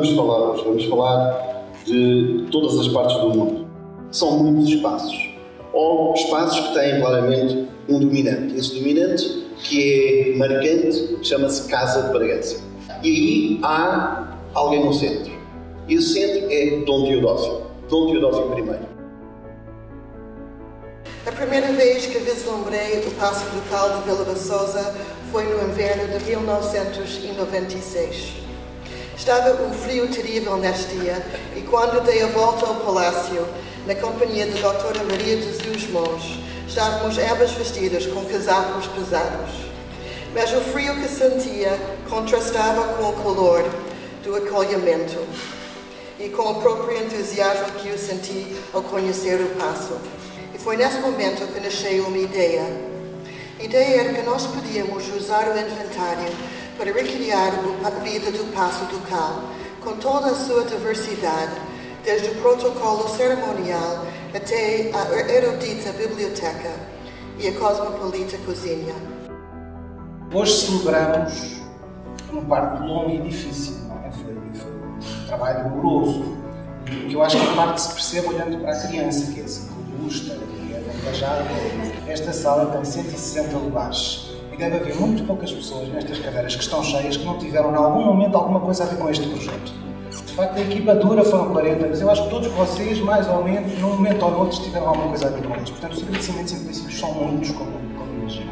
vamos falar de todas as partes do mundo. São muitos espaços, ou espaços que têm claramente um dominante. Esse dominante, que é marcante, chama-se Casa de Bragança. E aí há alguém no centro. E o centro é Dom Teodósio. Dom Teodósio I. A primeira vez que vislumbrei o Passo Ducal de Vila de Sousa foi no inverno de 1996. Estava um frio terrível neste dia e quando dei a volta ao palácio, na companhia da doutora Maria dos Susmons, estávamos ambas vestidas com casacos pesados. Mas o frio que sentia contrastava com o calor do acolhimento e com o próprio entusiasmo que eu senti ao conhecer o Passo. Foi nesse momento que nasceu uma ideia. A ideia era que nós podíamos usar o inventário para recriar a vida do Passo Ducal, com toda a sua diversidade, desde o protocolo cerimonial até a erudita biblioteca e a cosmopolita cozinha. Hoje celebramos uma parte longa e difícil, não é? Foi um trabalho amoroso, que eu acho que a parte se percebe olhando para a criança, que é assim, robusta, que é avantajada. Esta sala tem 160 lugares e deve haver muito poucas pessoas nestas cadeiras que estão cheias que não tiveram, em algum momento, alguma coisa a ver com este projeto. De facto, a equipa dura foram 40, mas eu acho que todos vocês, mais ou menos, num momento ou noutro, tiveram alguma coisa a ver com isto. Portanto, os agradecimentos implícitos são muitos, como imagino.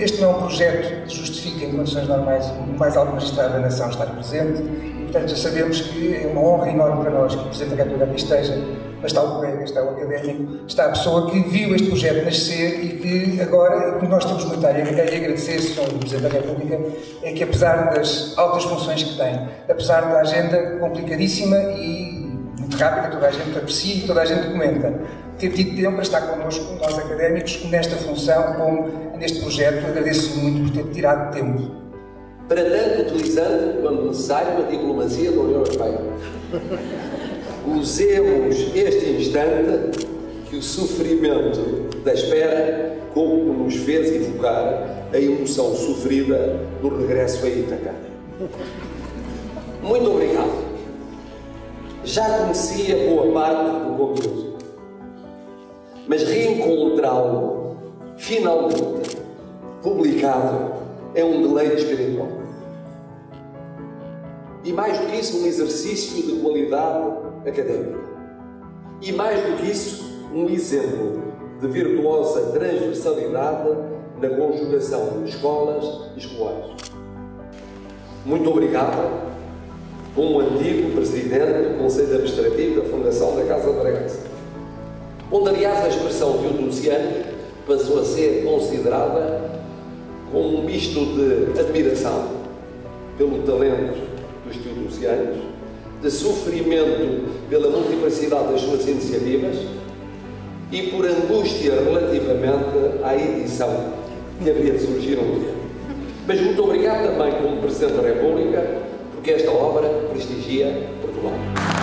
Este não é um projeto que justifica, em condições normais, mais algum magistrado da nação estar presente. Portanto, já sabemos que é uma honra enorme para nós que o Presidente da Câmara esteja, mas está o colega, está o académico, está a pessoa que viu este projeto nascer e que agora, o que nós temos muito a agradecer, Sr. Presidente da República, é que apesar das altas funções que tem, apesar da agenda complicadíssima e muito rápida, toda a gente aprecia e toda a gente comenta, ter tido tempo para estar connosco, nós académicos, nesta função, como neste projeto, agradeço muito por ter tirado tempo. Para tanto, utilizando, quando necessário, a diplomacia da União Europeia. Usemos este instante que o sofrimento da espera, como nos fez evocar a emoção sofrida do regresso a Ítaca. Muito obrigado. Já conhecia boa parte do conteúdo, mas reencontrá-lo, finalmente, publicado, é um deleite espiritual. E mais do que isso, um exercício de qualidade académica. E mais do que isso, um exemplo de virtuosa transversalidade na conjugação de escolas e escolares. Muito obrigado, como antigo Presidente do Conselho Administrativo da Fundação da Casa da Bragança, onde, aliás, a expressão teodosiana passou a ser considerada como um misto de admiração pelo talento dos teodosianos, de sofrimento pela multiplicidade das suas iniciativas e por angústia relativamente à edição que havia de surgir um dia. Mas muito obrigado também como Presidente da República, porque esta obra prestigia Portugal.